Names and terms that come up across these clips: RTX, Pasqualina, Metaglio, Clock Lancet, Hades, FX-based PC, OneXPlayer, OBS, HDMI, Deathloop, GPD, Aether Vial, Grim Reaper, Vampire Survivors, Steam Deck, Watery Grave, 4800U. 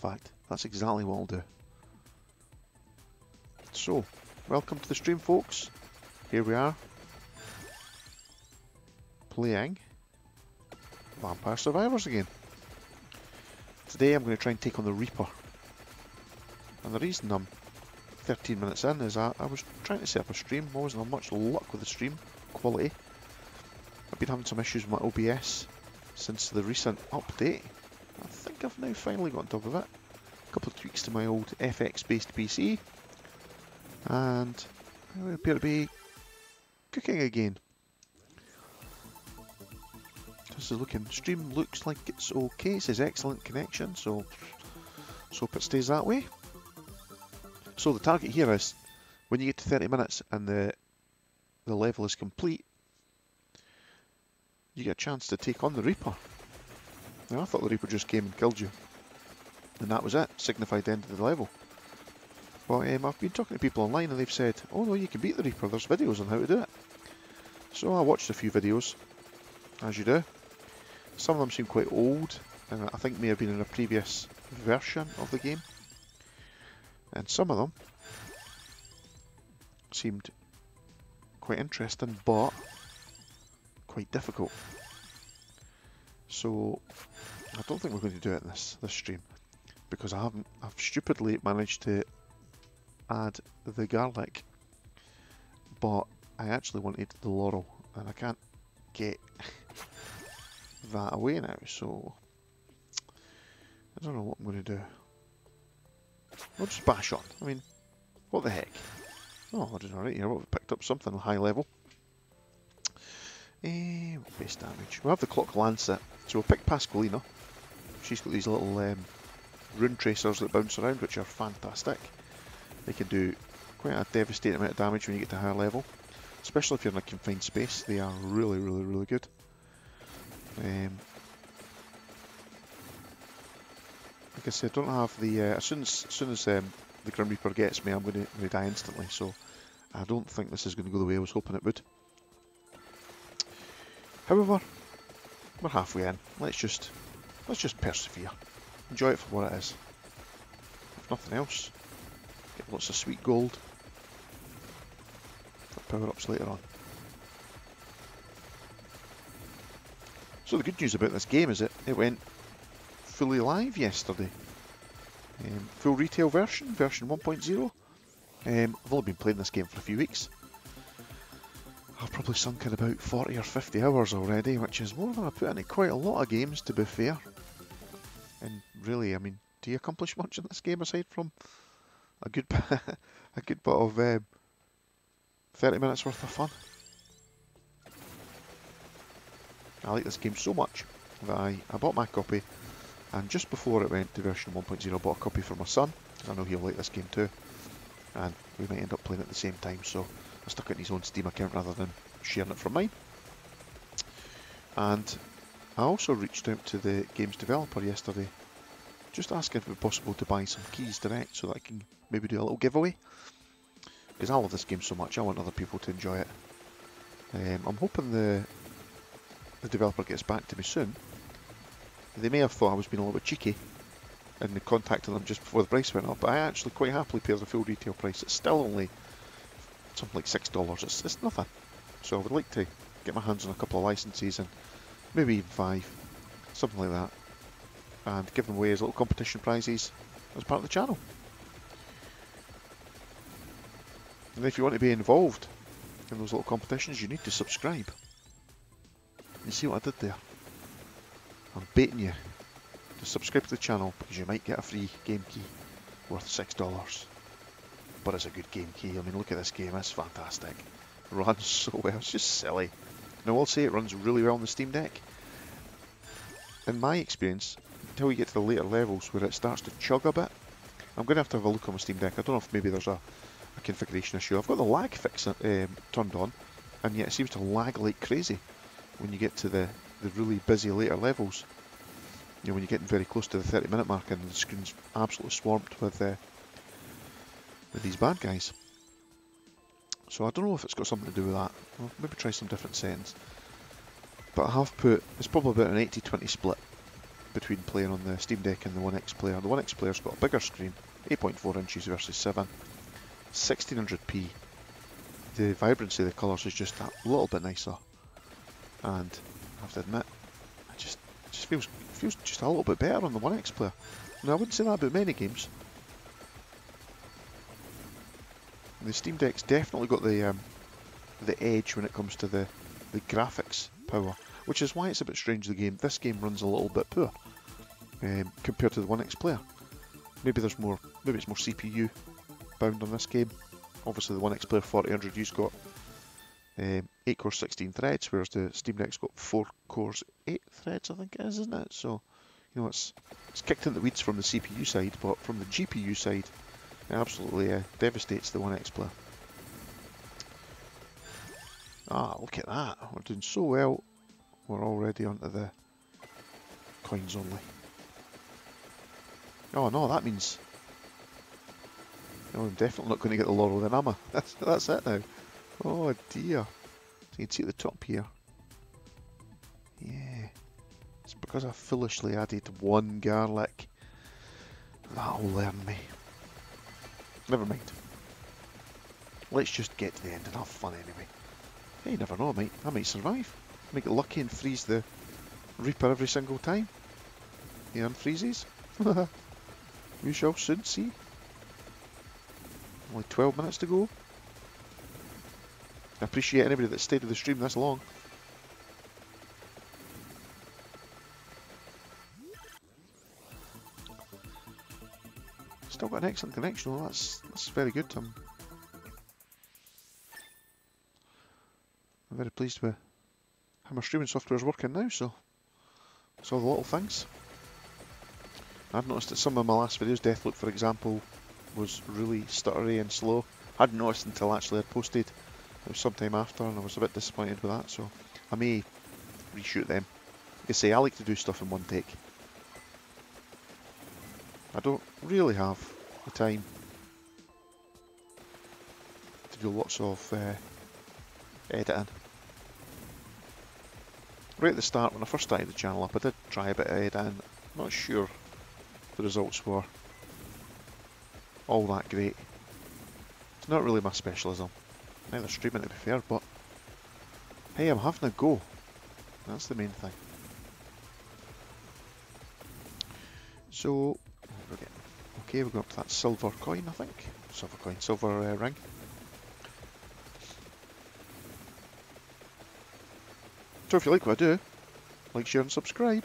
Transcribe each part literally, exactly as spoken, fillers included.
fact, that's exactly what I'll do. So, welcome to the stream, folks. Here we are, playing Vampire Survivors again. Today I'm going to try and take on the Reaper. And the reason I'm thirteen minutes in is I, I was trying to set up a stream. I wasn't having much luck with the stream quality. I've been having some issues with my O B S since the recent update. I think I've now finally got on top of it. A couple of tweaks to my old F X-based P C. And I appear to be cooking again. This is looking, stream looks like it's okay. It says excellent connection, so let's hope it stays that way. So the target here is, when you get to thirty minutes and the the level is complete, you get a chance to take on the Reaper. Now I thought the Reaper just came and killed you, and that was it, signified the end of the level. But um, I've been talking to people online and they've said, oh no, you can beat the Reaper, there's videos on how to do it. So I watched a few videos, as you do. Some of them seem quite old, and I think may have been in a previous version of the game. And some of them seemed quite interesting, but quite difficult. So I don't think we're going to do it in this this stream, because I haven't. I've stupidly managed to add the garlic, but I actually wanted the laurel, and I can't get that away now. So I don't know what I'm going to do. I'll just bash on. I mean, what the heck? Oh, I did alright here. I've picked up something high level. Eh, base damage. We'll have the Clock Lancet. So we'll pick Pasqualina. She's got these little um, rune tracers that bounce around, which are fantastic. They can do quite a devastating amount of damage when you get to higher level. Especially if you're in a confined space. They are really, really, really good. Um, Like I said, I don't have the, uh, as soon as, as, soon as um, the Grim Reaper gets me, I'm going to die instantly, so I don't think this is going to go the way I was hoping it would. However, we're halfway in. Let's just, let's just persevere. Enjoy it for what it is. If nothing else, get lots of sweet gold for power-ups later on. So the good news about this game is it, it went fully live yesterday. Um, full retail version, version one point oh. Um, I've only been playing this game for a few weeks. I've probably sunk in about forty or fifty hours already, which is more than I put into quite a lot of games, to be fair. And really, I mean, do you accomplish much in this game aside from a good a good bit of um, thirty minutes worth of fun? I like this game so much that I, I bought my copy. And just before it went to version one point oh, I bought a copy for my son. I know he'll like this game too. And we might end up playing at the same time, so I stuck it in his own Steam account rather than sharing it from mine. And I also reached out to the game's developer yesterday, just asking if it would be possible to buy some keys direct so that I can maybe do a little giveaway. Because I love this game so much, I want other people to enjoy it. Um, I'm hoping the, the developer gets back to me soon. They may have thought I was being a little bit cheeky and contacting them just before the price went up, but I actually quite happily paid the full retail price. It's still only something like six dollars. It's, it's nothing. So I would like to get my hands on a couple of licenses, and maybe even five, something like that, and give them away as little competition prizes as part of the channel. And if you want to be involved in those little competitions, you need to subscribe. You see what I did there? I'm baiting you to subscribe to the channel, because you might get a free game key worth six dollars. But it's a good game key. I mean, look at this game, it's fantastic. It runs so well, it's just silly. Now, I'll say it runs really well on the Steam Deck. In my experience, until you get to the later levels where it starts to chug a bit, I'm going to have to have a look on my Steam Deck. I don't know if maybe there's a, a configuration issue. I've got the lag fix um, turned on, and yet it seems to lag like crazy when you get to the the really busy later levels. You know, when you're getting very close to the thirty minute mark and the screen's absolutely swamped with uh, with these bad guys. So I don't know if it's got something to do with that. I'll maybe try some different settings. But I have put, it's probably about an eighty twenty split between playing on the Steam Deck and the OneXPlayer. The OneXplayer's got a bigger screen, eight point four inches versus seven, sixteen hundred p. The vibrancy of the colours is just that little bit nicer, and I have to admit, it just it just feels feels just a little bit better on the OneXPlayer. Now I wouldn't say that about many games. The Steam Deck's definitely got the um, the edge when it comes to the the graphics power, which is why it's a bit strange. The game, this game runs a little bit poor um, compared to the OneXPlayer. Maybe there's more, maybe it's more C P U bound on this game. Obviously the OneXPlayer forty hundred U's got um, eight cores sixteen threads, whereas the Steam Deck's got four cores eight threads, I think it is, isn't it? So, you know, it's it's kicked in the weeds from the C P U side, but from the G P U side, it absolutely uh, devastates the OneXPlayer. Ah, look at that, we're doing so well. We're already onto the coins only. Oh no, that means... no, I'm definitely not going to get the laurel then, am I? That's, that's it now. Oh dear. So you can see at the top here. Yeah. It's because I foolishly added one garlic. That'll learn me. Never mind. Let's just get to the end and have fun anyway. Hey, you never know, I might, I might survive. Make it lucky and freeze the Reaper every single time. He unfreezes. We shall soon see. Only twelve minutes to go. I appreciate anybody that stayed with the stream this long. Still got an excellent connection, though. That's, that's very good. I'm, I'm very pleased with how my streaming software is working now, so it's all the little things. I've noticed that some of my last videos, Deathloop for example, was really stuttery and slow. I hadn't noticed until actually I posted. It was sometime after, and I was a bit disappointed with that, so I may reshoot them. Like I say, I like to do stuff in one take. I don't really have the time to do lots of uh, editing. Right at the start, when I first started the channel up, I did try a bit of editing. I'm not sure the results were all that great. It's not really my specialism. Neither streaming to be fair, but hey, I'm having a go. That's the main thing. So, okay, we've got up to that silver coin, I think. Silver coin, silver uh, ring. So if you like what I do, like, share and subscribe.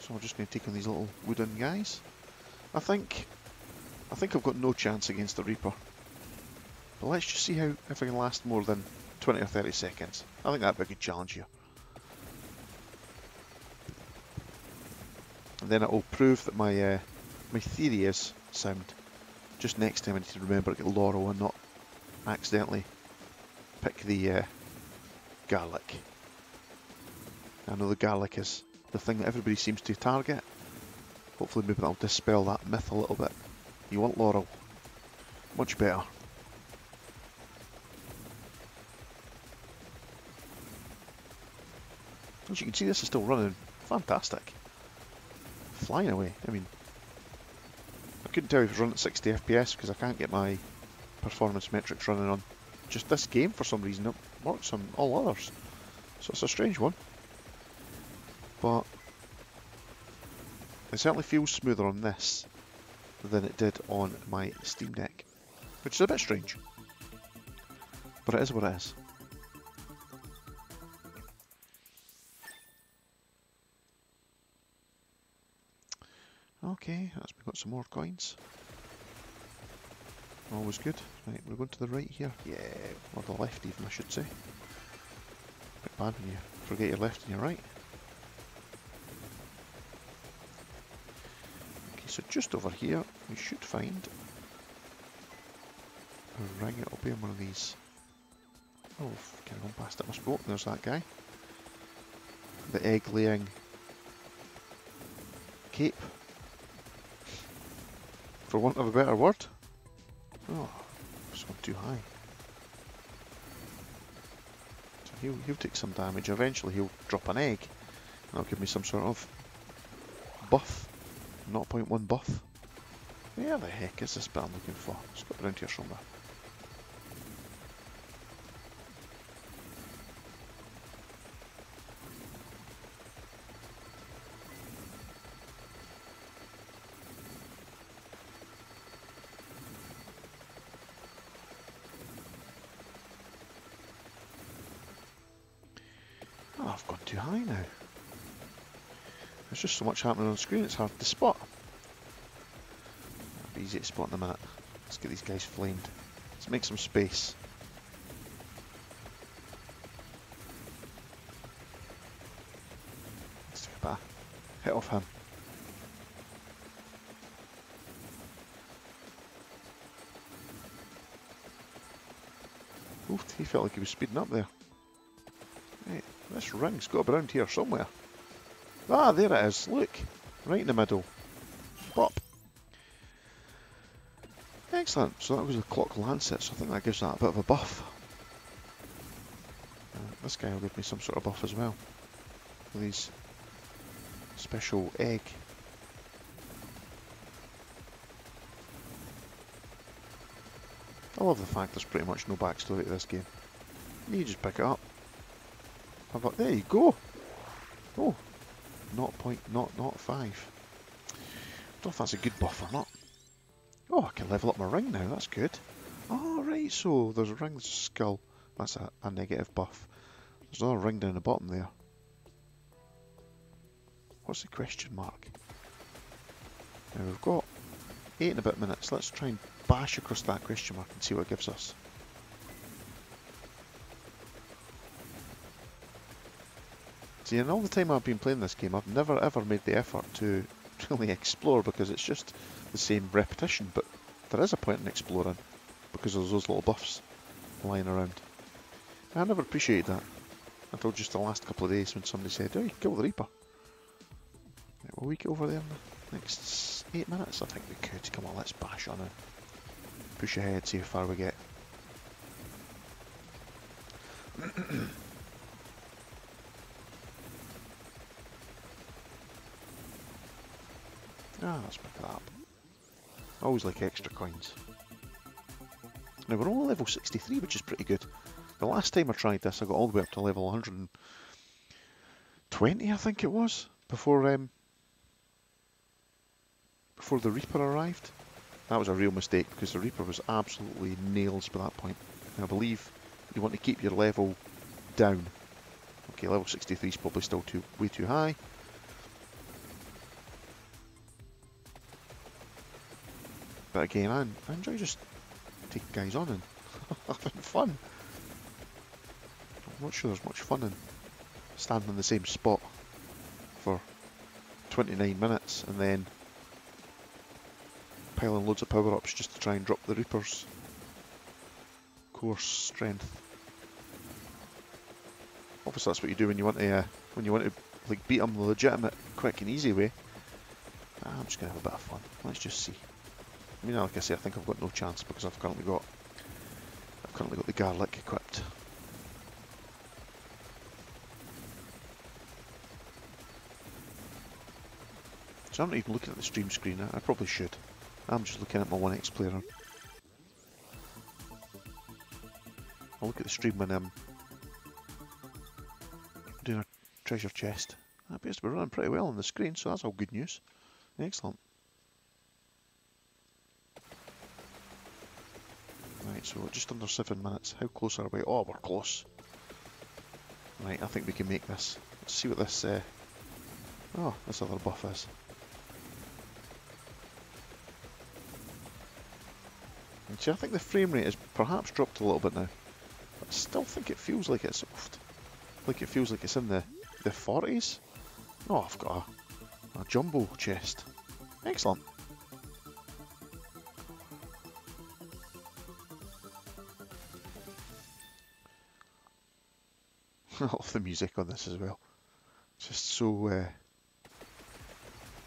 So we're just going to take on these little wooden guys. I think, I think I've got no chance against the Reaper. But let's just see how, if I can last more than twenty or thirty seconds. I think that'd be a good challenge here. And then it will prove that my uh, my theory is sound. Just next time I need to remember to get laurel and not accidentally pick the uh, garlic. I know the garlic is the thing that everybody seems to target. Hopefully maybe that'll dispel that myth a little bit. You want laurel. Much better. As you can see, this is still running. Fantastic. Flying away. I mean, I couldn't tell if it was running at sixty F P S because I can't get my performance metrics running on just this game for some reason. It works on all others, so it's a strange one. But it certainly feels smoother on this than it did on my Steam Deck, which is a bit strange, but it is what it is. Okay, that's, we've got some more coins. Always good. Right, we're going to the right here. Yeah, or the left even, I should say. A bit bad when you forget your left and your right. Okay, so just over here, we should find a ring. It'll be in one of these. Oh, can't go past it. My spot. There's that guy. The egg-laying cape. For want of a better word. Oh, it's gone too high. He'll, he'll take some damage. Eventually he'll drop an egg. And that'll give me some sort of buff. zero point one buff. Where the heck is this bit I'm looking for? It's got around here somewhere. Just so much happening on screen, it's hard to spot. It'll be easy to spot in a minute. Let's get these guys flamed. Let's make some space. Let's do a better hit off him. Oof, he felt like he was speeding up there. Right, this ring's got to be around here somewhere. Ah, there it is, look, right in the middle. Pop. Excellent, so that was a Clock Lancet, so I think that gives that a bit of a buff. Uh, this guy will give me some sort of buff as well. With his special egg. I love the fact there's pretty much no backstory to this game. You just pick it up. Have a, there you go! Oh. zero point zero zero five. I don't know if that's a good buff or not. Oh, I can level up my ring now, that's good. Oh, right, so there's a ring, there's a skull. That's a, a negative buff. There's another ring down the bottom there. What's the question mark? Now we've got eight and a bit minutes. Let's try and bash across that question mark and see what it gives us. See, and all the time I've been playing this game, I've never ever made the effort to really explore, because it's just the same repetition, but there is a point in exploring, because there's those little buffs lying around. I never appreciated that, until just the last couple of days when somebody said, oh, you can kill the Reaper. Right, will we get over there in the next eight minutes? I think we could. Come on, let's bash on it. Push ahead, see how far we get. Ah, let's pick that up. I always like extra coins. Now we're only level sixty-three, which is pretty good. The last time I tried this, I got all the way up to level one hundred twenty, I think it was, before um, before the Reaper arrived. That was a real mistake, because the Reaper was absolutely nails by that point. And I believe you want to keep your level down. Okay, level sixty-three is probably still too way too high. But again, I, I enjoy just taking guys on and having fun. I'm not sure there's much fun in standing in the same spot for twenty-nine minutes and then piling loads of power-ups just to try and drop the Reaper's core strength. Obviously, that's what you do when you want to uh, when you want to like beat them the legitimate, quick, and easy way. I'm just gonna have a bit of fun. Let's just see. I mean, like I say, I think I've got no chance because I've currently got I've currently got the garlic equipped. So I'm not even looking at the stream screen. I probably should. I'm just looking at my OneXPlayer. I'll look at the stream when I'm doing a treasure chest. That appears to be running pretty well on the screen, so that's all good news. Excellent. Right, so just under seven minutes. How close are we? Oh, we're close. Right, I think we can make this. Let's see what this... Uh, oh, this other buff is. And see, I think the frame rate has perhaps dropped a little bit now. But I still think it feels like it's... Like it feels like it's in the, the forties. Oh, I've got a, a jumbo chest. Excellent. I love the music on this as well. Just so uh,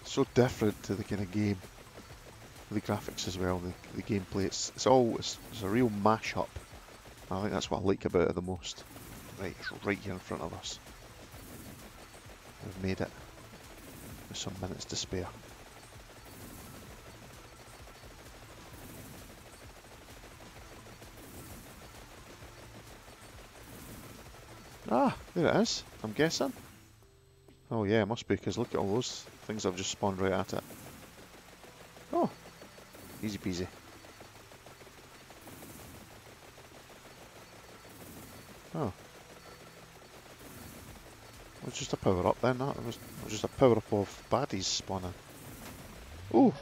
so different to the kind of game. The graphics as well, the, the gameplay. It's it's all it's, it's a real mash-up. I think that's what I like about it the most. Right, it's right here in front of us. We've made it with some minutes to spare. Ah, there it is, I'm guessing. Oh yeah, it must be, because look at all those things that have just spawned right at it. Oh, easy peasy. Oh. It was just a power up then, that. It was, it was just a power up of baddies spawning. Oh!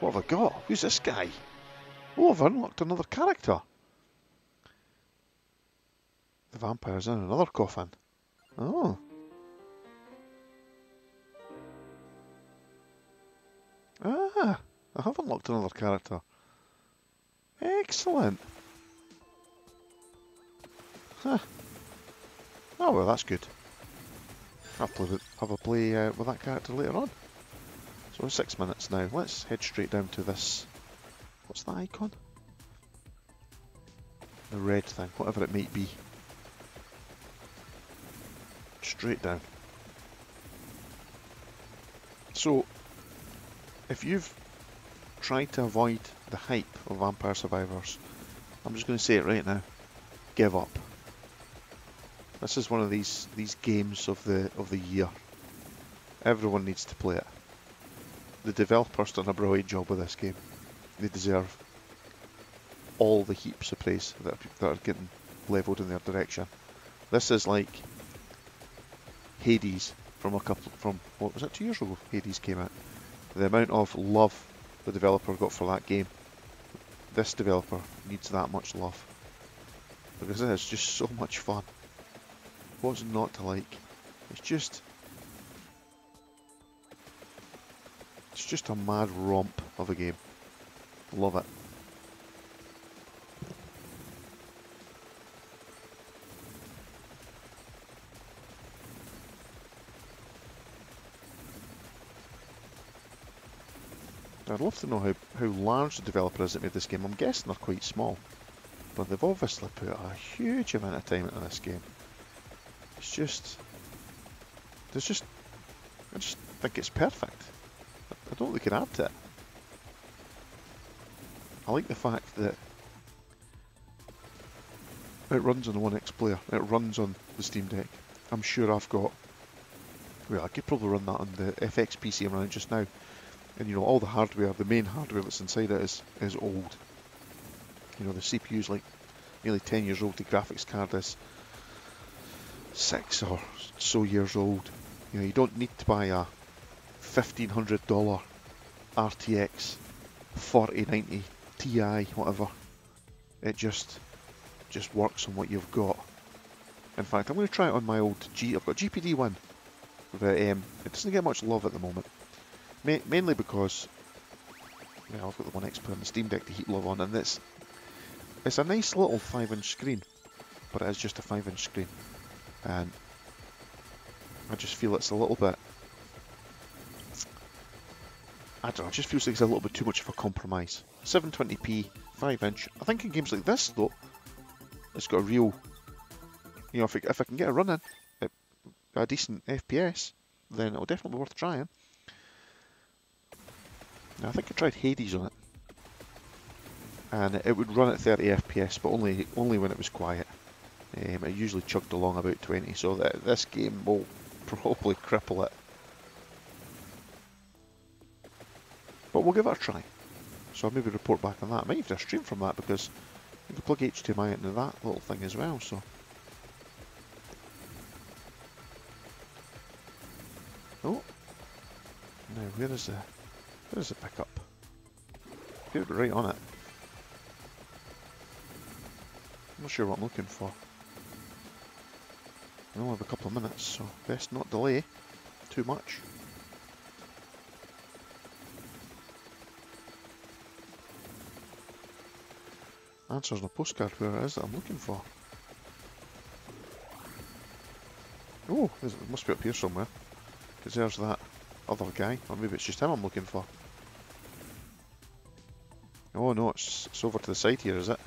What have I got? Who's this guy? Oh, I've unlocked another character! The vampire's in another coffin. Oh! Ah! I have unlocked another character. Excellent! Huh. Oh well, that's good. I'll play with, have a play uh, with that character later on. So six minutes now. Let's head straight down to this. What's that icon? The red thing, whatever it might be. Straight down. So, if you've tried to avoid the hype of Vampire Survivors, I'm just going to say it right now. Give up. This is one of these these games of the of the year. Everyone needs to play it. The developers done a brilliant job with this game. They deserve all the heaps of praise that are, that are getting levelled in their direction. This is like Hades from a couple from what was it two years ago? Hades came out. The amount of love the developer got for that game. This developer needs that much love because it is just so much fun. What's not to like? It's just... It's just a mad romp of a game. Love it. I'd love to know how, how large the developer is that made this game. I'm guessing they're quite small. But they've obviously put a huge amount of time into this game. It's just, there's just, I just think it's perfect. I don't think we can add to it. I like the fact that it runs on the OneXPlayer, it runs on the Steam Deck. I'm sure I've got, well, I could probably run that on the F X P C I'm running just now. And you know, all the hardware, the main hardware that's inside it is, is old. You know, the C P U's like nearly ten years old, the graphics card is six or so years old. You know, you don't need to buy a fifteen hundred dollar R T X forty ninety Ti, whatever. It just just works on what you've got. In fact, I'm going to try it on my old G. I've got G P D one, but um, it doesn't get much love at the moment. Ma mainly because, you know, I've got the OneXPlayer on the Steam Deck to heap love on, and it's it's a nice little five inch screen, but it is just a five inch screen. And I just feel it's a little bit, I don't know, I just feel like it's a little bit too much of a compromise. seven twenty p, five inch. I think in games like this though, it's got a real, you know, if, it, if I can get a run in at a decent F P S, then it'll definitely be worth trying. Now, I think I tried Hades on it, and it would run at thirty F P S, but only only when it was quiet. Um, it usually chugged along about twenty, so that this game will probably cripple it. But we'll give it a try. So I'll maybe report back on that. I might have to stream from that because you can plug H D M I into that little thing as well. So. Oh. Now where is the where is the pickup? Get right on it. I'm not sure what I'm looking for. I only have a couple of minutes, so best not delay too much. Answers on a postcard where it is that I'm looking for. Oh, it must be up here somewhere. Because there's that other guy, or maybe it's just him I'm looking for. Oh no, it's, it's over to the side here, is it?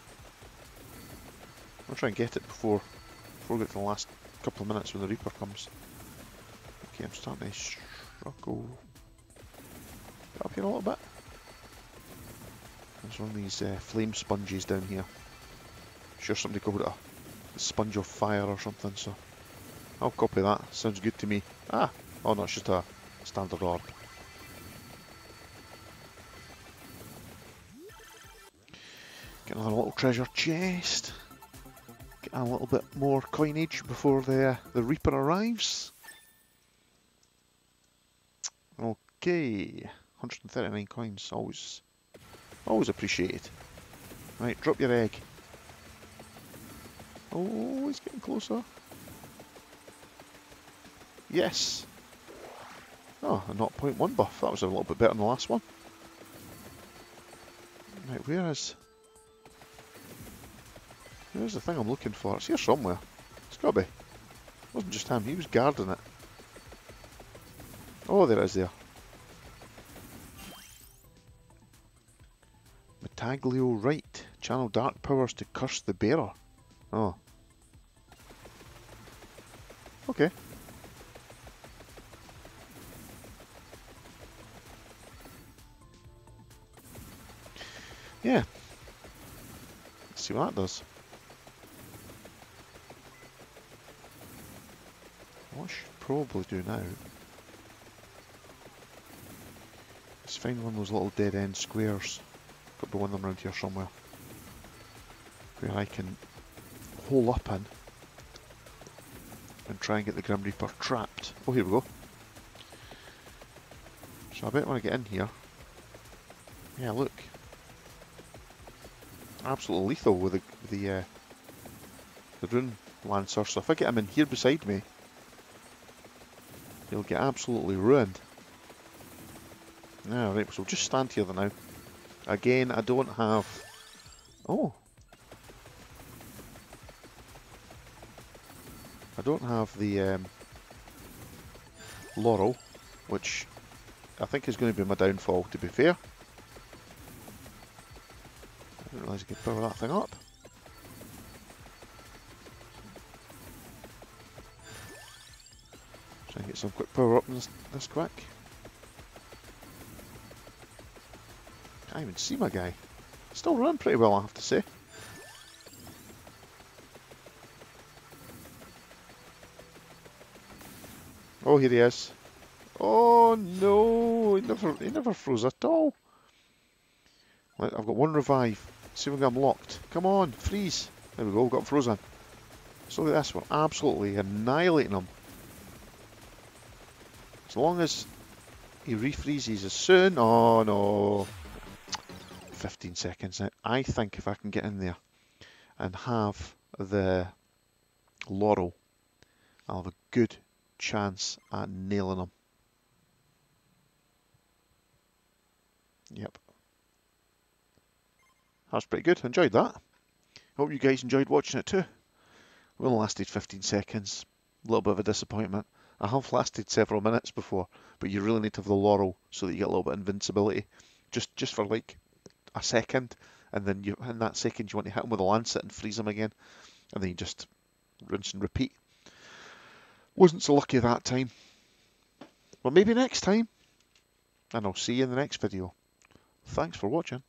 I'll try and get it before before we get to the last couple of minutes when the Reaper comes. Okay, I'm starting to struggle. Get up here a little bit. There's one of these uh, flame sponges down here. I'm sure somebody called it a sponge of fire or something, so I'll copy that. Sounds good to me. Ah! Oh no, it's just a standard orb. Get another little treasure chest. Get a little bit more coinage before the, the Reaper arrives. Okay, one hundred thirty-nine coins, always, always appreciated. Right, drop your egg. Oh, he's getting closer. Yes. Oh, a zero point one buff, that was a little bit better than the last one. Right, where is... Where's the thing I'm looking for? It's here somewhere. It's gotta be. It wasn't just him, he was guarding it. Oh, there it is there. Metaglio right. Channel dark powers to curse the bearer. Oh. Okay. Yeah. Let's see what that does. What I should probably do now is find one of those little dead end squares. Got to be one of them around here somewhere. Where I can hole up in and try and get the Grim Reaper trapped. Oh, here we go. So I bet when I get in here. Yeah, look. Absolutely lethal with the the, uh, the rune lancer. So if I get him in here beside me, he'll get absolutely ruined. Alright, so we'll just stand here then now. Again, I don't have... Oh! I don't have the um, laurel, which I think is going to be my downfall, to be fair. I didn't realise I could power that thing up. Try and get some quick power up in this, this quick. I can't even see my guy. Still running pretty well, I have to say. Oh, here he is. Oh no, he never, he never froze at all. Right, I've got one revive. See if I'm locked. Come on, freeze. There we go, got him frozen. So look at this, we're absolutely annihilating him. As long as he refreezes as soon. Oh no. fifteen seconds. Now, I think if I can get in there and have the laurel, I'll have a good chance at nailing them. Yep. That's pretty good. Enjoyed that. Hope you guys enjoyed watching it too. We only lasted fifteen seconds. A little bit of a disappointment. I have lasted several minutes before, but you really need to have the laurel so that you get a little bit of invincibility. Just, just for like a second, and then you, in that second you want to hit them with a lancet and freeze them again, and then you just rinse and repeat. Wasn't so lucky that time. Well, maybe next time, and I'll see you in the next video. Thanks for watching.